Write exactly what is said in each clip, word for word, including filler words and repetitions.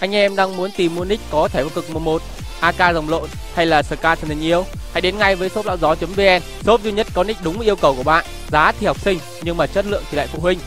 Anh em đang muốn tìm mua nick có thẻ vô cực một một, a ca rồng lộn hay là sờ ca thần thần yêu, hãy đến ngay với shop lão gió.vn, shop duy nhất có nick đúng yêu cầu của bạn. Giá thì học sinh nhưng mà chất lượng thì lại phụ huynh.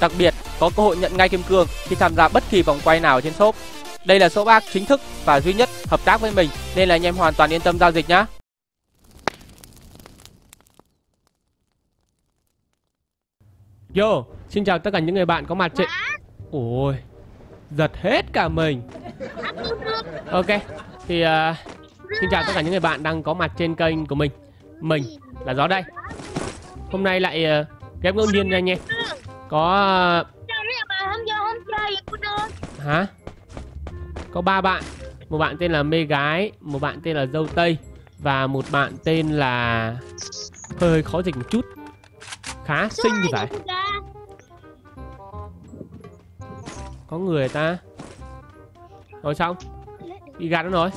Đặc biệt có cơ hội nhận ngay kim cương khi tham gia bất kỳ vòng quay nào trên shop. Đây là shop ác chính thức và duy nhất hợp tác với mình nên là anh em hoàn toàn yên tâm giao dịch nhá. Yo, xin chào tất cả những người bạn có mặt trên. Ôi, giật hết cả mình. Ok, thì uh, xin chào tất cả những người bạn đang có mặt trên kênh của mình. Mình là Gió đây. Hôm nay lại uh, ghép ngẫu nhiên nha anh em. Có uh... hả? Có ba bạn, một bạn tên là Mê Gái, một bạn tên là Dâu Tây và một bạn tên là hơi, hơi khó dịch một chút. Khá xinh thì phải. Có người ta rồi xong đi gạt nó rồi.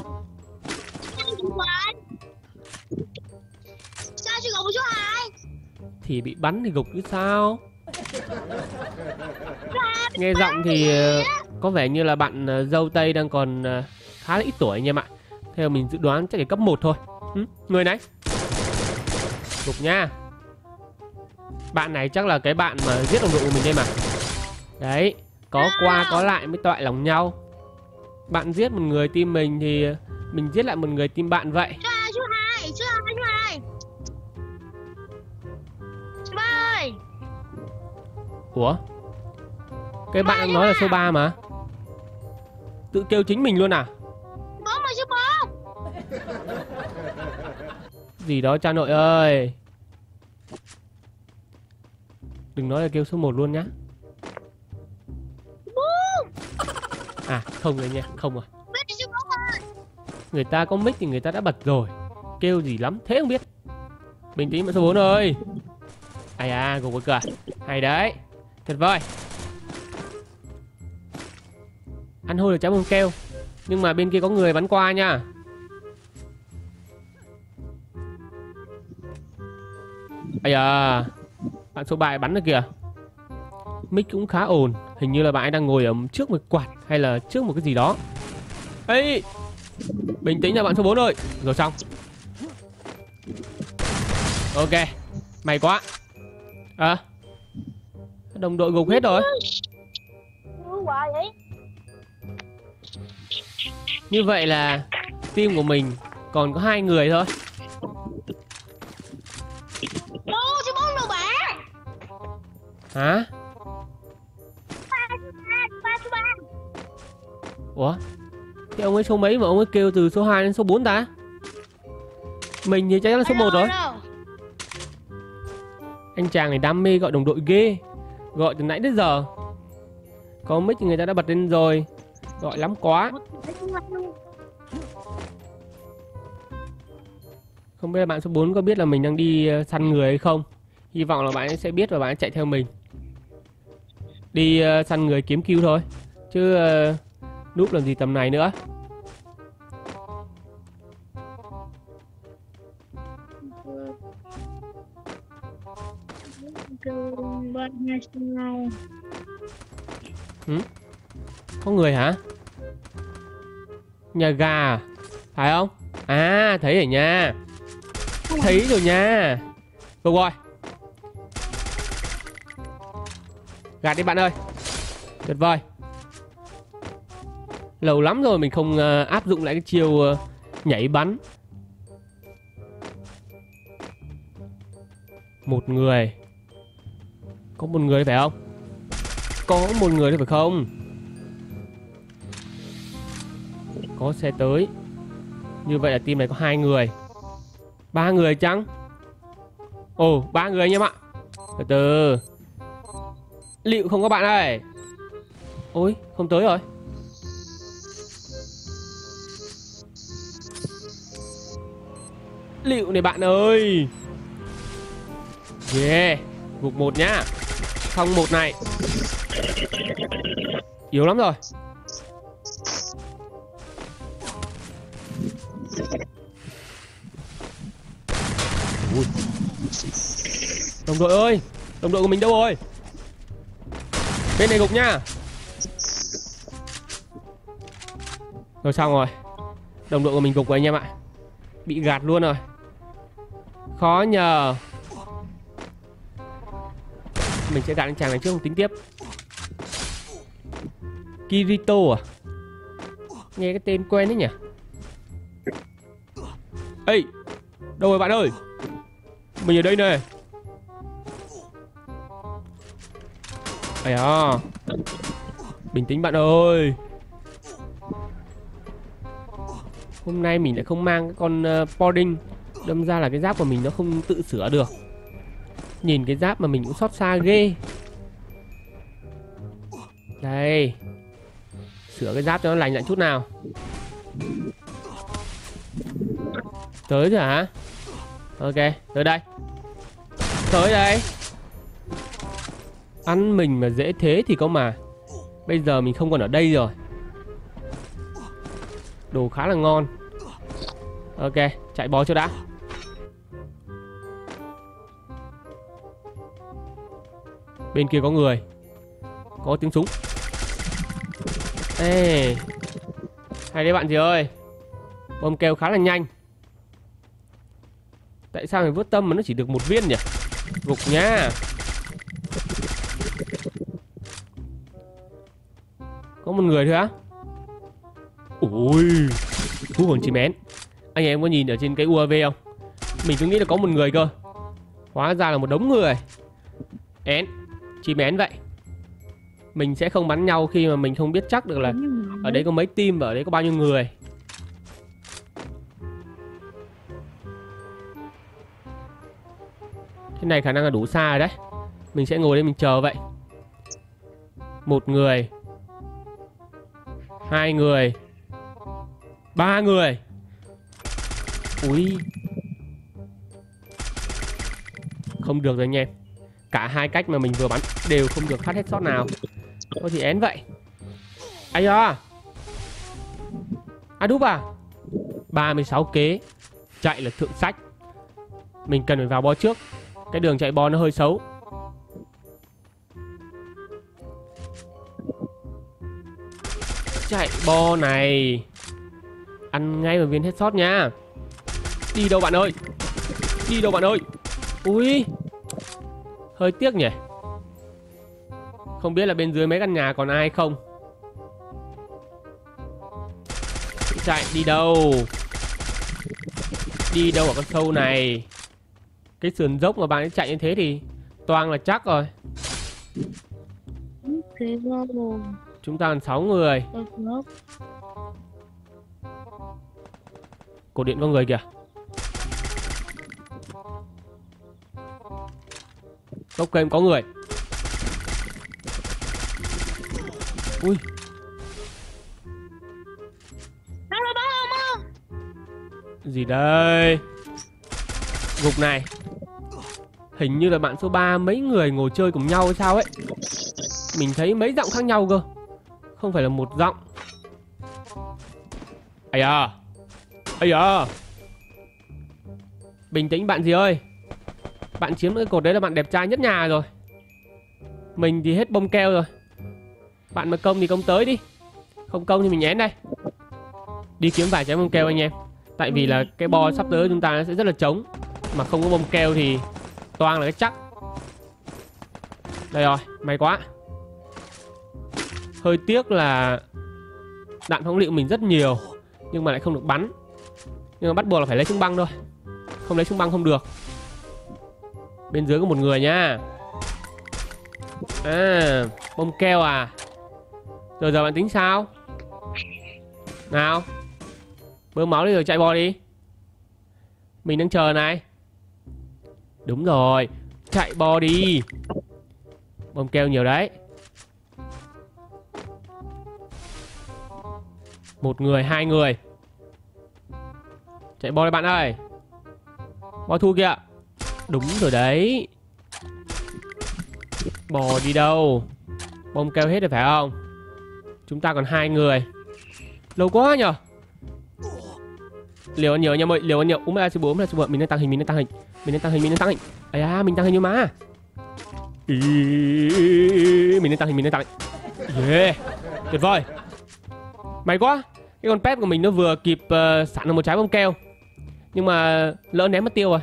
Thì bị bắn thì gục chứ sao. Nghe giọng thì có vẻ như là bạn Dâu Tây đang còn khá là ít tuổi anh em ạ. Theo mình dự đoán chắc là cấp một thôi. Ừ, người này gục nha. Bạn này chắc là cái bạn mà giết đồng đội của mình đây mà. Đấy, có qua có lại mới toại lòng nhau. Bạn giết một người team mình thì mình giết lại một người team bạn vậy. Ủa? Cái bạn đang nói là số ba mà. Tự kêu chính mình luôn à? Gì đó cha nội ơi. Đừng nói là kêu số một luôn nhá. À không rồi nha, không rồi. Người ta có mic thì người ta đã bật rồi. Kêu gì lắm, thế không biết. Bình tĩnh mà số bốn ơi. Ai à, gục cái cửa. Hay đấy, tuyệt vời. Ăn hôi được trái bông keo. Nhưng mà bên kia có người bắn qua nha. Ai à, bạn số bài bắn được kìa. Mic cũng khá ổn. Hình như là bạn ấy đang ngồi ở trước một quạt hay là trước một cái gì đó. Ê, bình tĩnh là bạn số bốn ơi. Rồi xong. Ok, may quá. À, đồng đội gục hết rồi. Như vậy là team của mình còn có hai người thôi. Hả? Ủa? Thế ông ấy số mấy mà ông ấy kêu từ số hai đến số bốn ta? Mình thì chắc là số một rồi. Anh chàng này đam mê gọi đồng đội ghê. Gọi từ nãy đến giờ. Có mic người ta đã bật lên rồi. Gọi lắm quá. Không biết là bạn số bốn có biết là mình đang đi săn người hay không. Hy vọng là bạn ấy sẽ biết và bạn ấy chạy theo mình. Đi săn người kiếm kill thôi. Chứ núp làm gì tầm này nữa. Ừ? Có người hả? Nhà gà phải không? À thấy rồi nha. Thấy rồi nha. Được rồi. Gạt đi bạn ơi. Tuyệt vời. Lâu lắm rồi mình không uh, áp dụng lại cái chiêu uh, nhảy bắn. Một người. Có một người phải không? Có một người đấy phải không? Có xe tới. Như vậy là team này có hai người. Ba người chăng? Ồ, oh, ba người anh em ạ. Từ từ. Liệu không có bạn ơi. Ôi, không tới rồi. Liệu này bạn ơi. Yeah, gục một nhá. Xong một này. Yếu lắm rồi. Ui. Đồng đội ơi. Đồng đội của mình đâu rồi. Bên này gục nha. Rồi xong rồi. Đồng đội của mình gục rồi anh em ạ. Bị gạt luôn rồi. Khó nhờ. Mình sẽ gạt anh chàng này trước không tính tiếp. Kirito à? Nghe cái tên quen đấy nhỉ. Ê, đâu rồi bạn ơi? Mình ở đây nè. Ây à, bình tĩnh bạn ơi. Hôm nay mình lại không mang cái con uh, Podding. Đâm ra là cái giáp của mình nó không tự sửa được. Nhìn cái giáp mà mình cũng xót xa ghê. Đây, sửa cái giáp cho nó lành lại chút nào. Tới rồi hả? Ok, tới đây. Tới đây. Ăn mình mà dễ thế thì có mà. Bây giờ mình không còn ở đây rồi. Đồ khá là ngon. Ok, chạy bó cho đã. Bên kia có người. Có tiếng súng. Ê, hay đấy bạn gì ơi. Bom kêu khá là nhanh. Tại sao mình vớt tâm mà nó chỉ được một viên nhỉ? Gục nha. Có một người thôi á. Ui, hú hồn chim én. Anh em có nhìn ở trên cái u a vê không? Mình cứ nghĩ là có một người cơ. Hóa ra là một đống người. Én, chim én vậy. Mình sẽ không bắn nhau khi mà mình không biết chắc được là ở đấy có mấy team và ở đấy có bao nhiêu người. Cái này khả năng là đủ xa rồi đấy. Mình sẽ ngồi đây mình chờ vậy. Một người, hai người, ba người. Ui, không được rồi anh em. Cả hai cách mà mình vừa bắn đều không được phát hết shot nào. Thôi thì én vậy. Ây da, à đúp à. Ba mươi sáu kế. Chạy là thượng sách. Mình cần phải vào bo trước. Cái đường chạy bo nó hơi xấu. Chạy bo này. Ăn ngay vào viên headshot nha. Đi đâu bạn ơi. Đi đâu bạn ơi. Ui, hơi tiếc nhỉ. Không biết là bên dưới mấy căn nhà còn ai không. Chạy đi đâu. Đi đâu ở con sâu này. Cái sườn dốc mà bạn ấy chạy như thế thì toang là chắc rồi. Chúng ta còn sáu người. Cổ điện có người kìa. Góc cây có người. Ui, gì đây. Gục này. Hình như là bạn số ba mấy người ngồi chơi cùng nhau hay sao ấy. Mình thấy mấy giọng khác nhau cơ. Không phải là một giọng. Ây da. Ây da. Bình tĩnh bạn gì ơi. Bạn chiếm cái cột đấy là bạn đẹp trai nhất nhà rồi. Mình thì hết bông keo rồi. Bạn mà công thì công tới đi. Không công thì mình nhén đây. Đi kiếm vài trái bông keo anh em. Tại vì là cái bo sắp tới chúng ta nó sẽ rất là trống. Mà không có bông keo thì toang là cái chắc. Đây rồi, may quá. Hơi tiếc là đạn phóng lựu mình rất nhiều nhưng mà lại không được bắn. Nhưng mà bắt buộc là phải lấy súng băng thôi. Không lấy súng băng không được. Bên dưới có một người nha. À, bông keo à. Rồi giờ bạn tính sao? Nào, bơm máu đi rồi chạy bò đi. Mình đang chờ này. Đúng rồi, chạy bò đi. Bông keo nhiều đấy. Một người, hai người. Chạy bò đi bạn ơi. Bò thu kìa. Đúng rồi đấy. Bò đi đâu. Bông keo hết rồi phải không. Chúng ta còn hai người. Lâu quá nhờ. Liều ăn nhiều nha mọi người, liều ăn nhiều. Úm ra số bốn, ra số bốn. Mình đang tăng hình, mình đang tăng hình. Mình đang tăng hình, mình đang tăng hình. Ây da, mình tăng hình như má. Ý, mình đang tăng hình, mình đang tăng hình. Yeah, tuyệt vời. May quá. Cái con pet của mình nó vừa kịp uh, sẵn được một trái bông keo, nhưng mà lỡ ném mất tiêu rồi.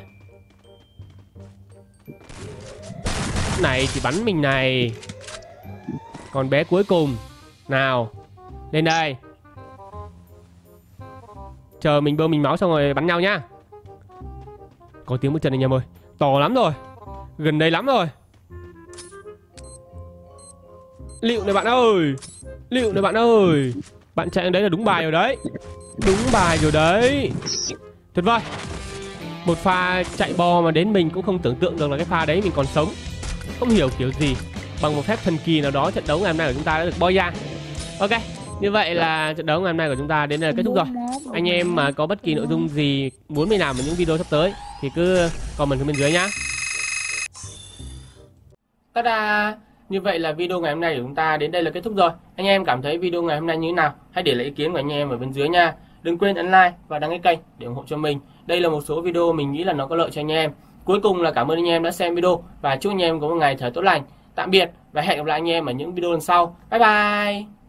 Này chỉ bắn mình này. Con bé cuối cùng. Nào, lên đây. Chờ mình bơm mình máu xong rồi bắn nhau nhá. Có tiếng bước chân anh em ơi. To lắm rồi. Gần đây lắm rồi. Liệu này bạn ơi. Liệu này bạn ơi. Bạn chạy đến đấy là đúng bài rồi đấy. Đúng bài rồi đấy. Tuyệt vời. Một pha chạy bò mà đến mình cũng không tưởng tượng được là cái pha đấy mình còn sống. Không hiểu kiểu gì. Bằng một phép thần kỳ nào đó trận đấu ngày hôm nay của chúng ta đã được boi ra. Ok, như vậy là trận đấu ngày hôm nay của chúng ta đến đây là kết thúc rồi. Anh em mà có bất kỳ nội dung gì muốn mình làm ở những video sắp tới thì cứ comment xuống bên dưới nhá. Ta-da! Như vậy là video ngày hôm nay của chúng ta đến đây là kết thúc rồi. Anh em cảm thấy video ngày hôm nay như thế nào? Hãy để lại ý kiến của anh em ở bên dưới nha. Đừng quên ấn like và đăng ký kênh để ủng hộ cho mình. Đây là một số video mình nghĩ là nó có lợi cho anh em. Cuối cùng là cảm ơn anh em đã xem video và chúc anh em có một ngày thật tốt lành. Tạm biệt và hẹn gặp lại anh em ở những video lần sau. Bye bye!